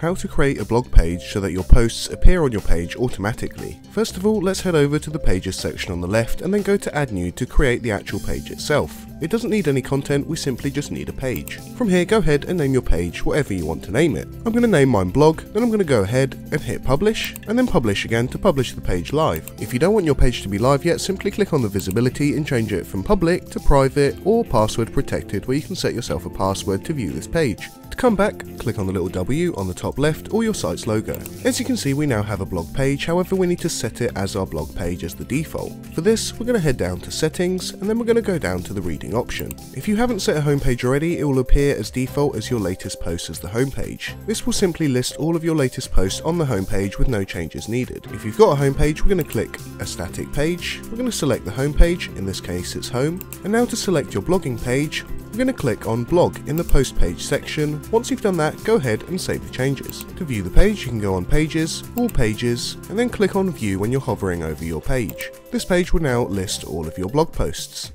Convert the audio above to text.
How to create a blog page so that your posts appear on your page automatically. First of all, let's head over to the pages section on the left and then go to add new to create the actual page itself. It doesn't need any content, we simply just need a page. From here, go ahead and name your page whatever you want to name it. I'm going to name mine blog, then I'm going to go ahead and hit publish, and then publish again to publish the page live. If you don't want your page to be live yet, simply click on the visibility and change it from public to private or password protected, where you can set yourself a password to view this page. To come back, click on the little W on the top left or your site's logo. As you can see, we now have a blog page, however we need to set it as our blog page as the default. For this, we're going to head down to settings, and then we're going to go down to the reading option. If you haven't set a homepage already, it will appear as default as your latest post as the homepage. This will simply list all of your latest posts on the homepage with no changes needed. If you've got a homepage, we're going to click a static page, we're going to select the homepage, in this case it's home, and now to select your blogging page, we're going to click on blog in the post page section. Once you've done that, go ahead and save the changes. To view the page, you can go on pages, all pages, and then click on view when you're hovering over your page. This page will now list all of your blog posts.